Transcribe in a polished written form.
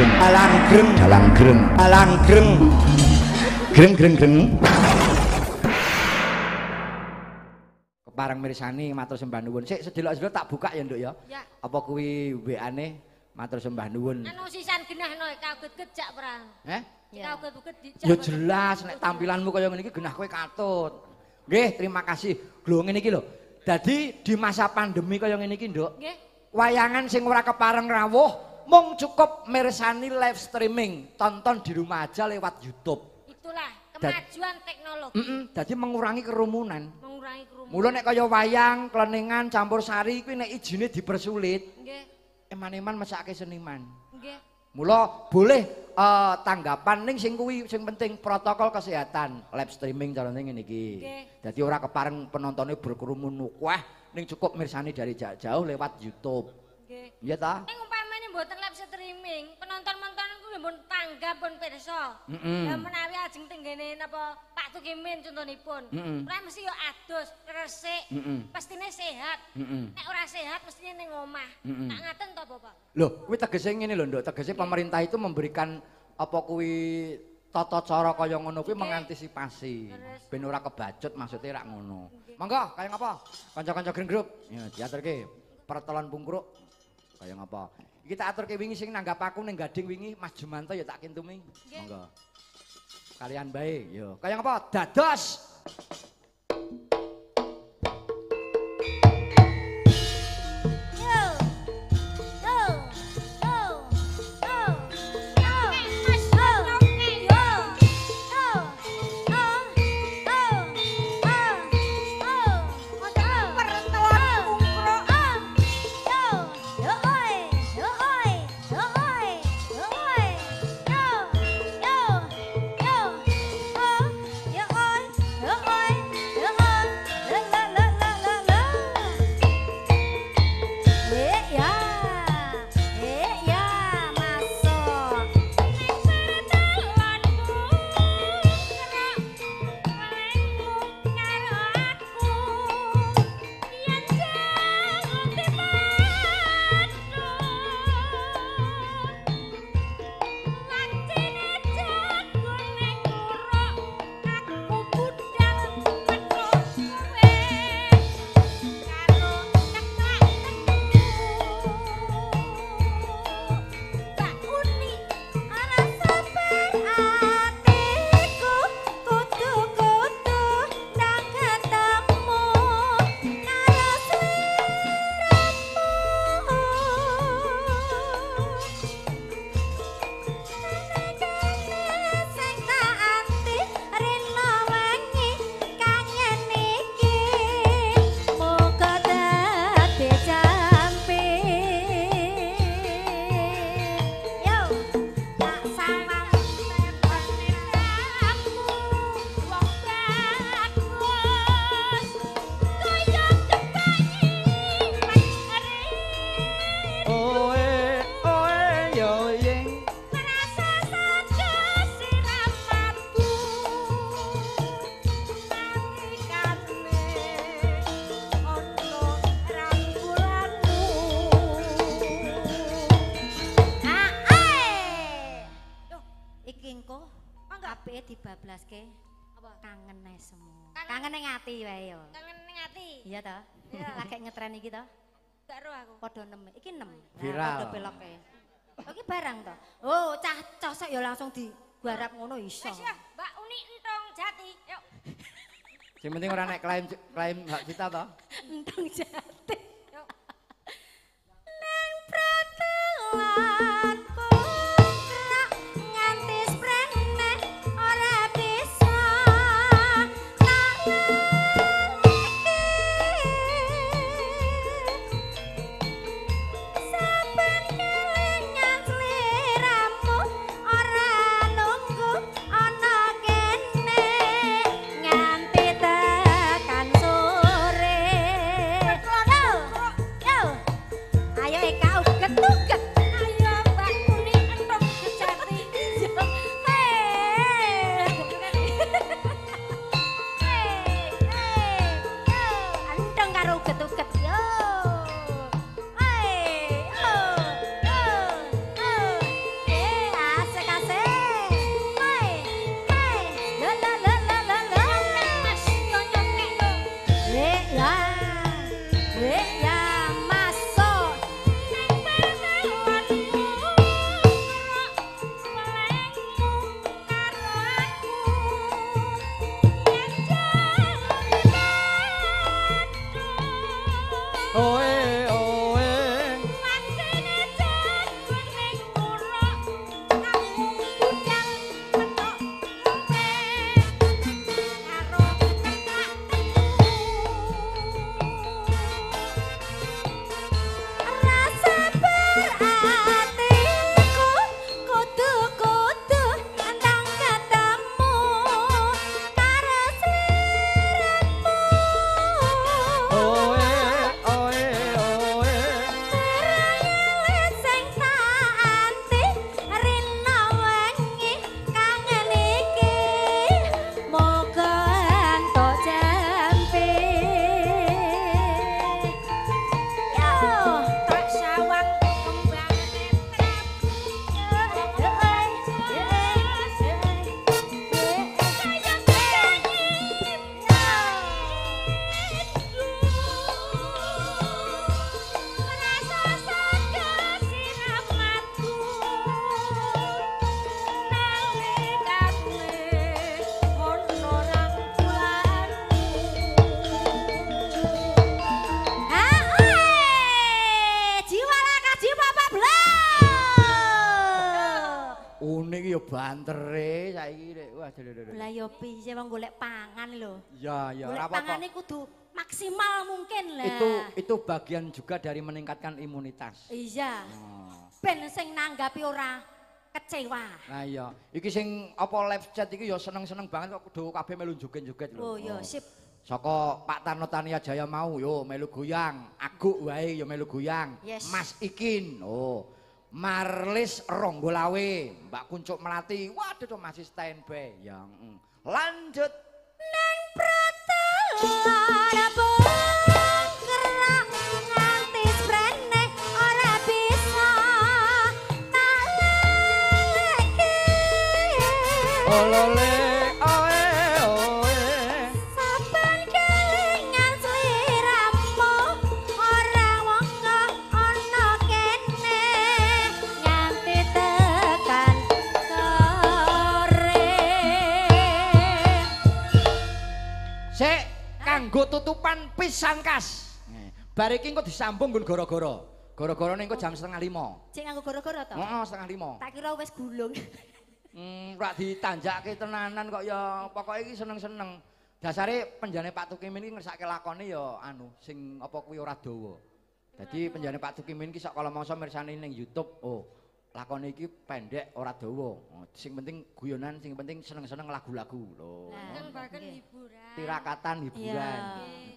Greng. Dalang Greng. Dalang Greng. Dalang Greng. Greng Greng Greng. Kepareng mirsani matur sembah nuwun. Sik sedelok-sedelok tak buka ya, Nduk ya. Apa kuwi WA-ne matur sembah nuwun. Anu sisan genahno kaget-ket jak perang. Heh? Kaget-ket dijak. Ya jelas nek tampilanmu kaya ngene iki genah kowe katut. Nggih, terima kasih. Lho ngene iki lho. Dadi di masa pandemi kaya ngene iki, Nduk. Nggih. Wayangan sing ora kepareng rawuh mung cukup mirsani live streaming, tonton di rumah aja lewat YouTube. Itulah kemajuan teknologi. Jadi mengurangi kerumunan. Mengurangi kerumunan. Mula nek kaya wayang, kleningan, campursari kuwi nek ijine dipersulit. Nggih. Eman-eman mesake seniman. Nggih. Mula boleh tanggapan ning sing kuwi sing penting protokol kesehatan. Live streaming carane ngene iki. Dadi ora kepareng penontonnya berkerumun wah, ning cukup mirsani dari jauh lewat YouTube. Nggih. Iya ta? Mboten live streaming, penonton-penonton kuwi pun tanggap pun pirsa. Lah menawi ajeng tenggene napa Pak Tukimin contonipun. Ora mesti yo adus, resik, mestine sehat. Nek ora sehat mestine ning omah. Tak ngaten to, Bapak? Lho, kuwi tegese ngene lho, Nduk. Tegese pemerintah itu memberikan apa kuwi tata cara kaya ngono kuwi mengantisipasi. Ben ora kebacut maksudnya rak ngono. Monggo, kaya ngapa? Kanca-kanca Greng Group. Ya, diaturke pertelan pungkruk. Kaya ngapa? Kita atur ke wingi sing nanggap aku ning Gading wingi Mas Jumanto ya tak kintumi. Monggo. Kalian baik yo. Kaya ngapa? Dados. Garap ngono iso. Wis ya, Mbak Uni entong jati, yuk. Sing penting ora nek klaim hak kita to. Entong jati. Yuk. Nang pratelan ayo Eka, uget-uget. Ayo Mbak niki yo bantere saiki rek. Wah, lho. Lah yo piye wong golek pangan lho. Ya, ya ora apa-apa. Pangane kudu maksimal mungkin lah. Itu bagian juga dari meningkatkan imunitas. Iya. Oh. Ben sing nanggapi ora kecewa. Nah iya, iki sing apa live chat iki yo seneng-seneng banget kok kudu kabeh melu joget-joget lho. Oh iya, sip. Saka Pak Tarno Tania Jaya mau yo melu goyang, Aguk wae yo melu goyang, yes. Mas Ikin, oh Marlis Ronggolawe, Mbak Kuncuk Melati, waduh tuh masih standby yang lanjut neng protelan bongkerak nganti sprene ora bisa tak lagi olole. Gue tutupan pisang kas, bariki kok disambung gue goro-goro nih kok jam 4:30. Cek aku goro-goro toh? Oh 4:30. Tak kira wes gulung. Rak ditanjak ke tenanan kok ya pokoknya ini seneng-seneng. Dasare penjane Pak Tukim ini ngersake lakone ya anu sing apa kuwi ora dawa. Jadi penjane Pak Tukim ini sak kala mangsa mirsani ning YouTube. Oh lakone iki pendek ora dawa. Sing penting guyonan, sing penting seneng-seneng lagu-lagu lho. Bahkan hiburan. Tirakatan hiburan.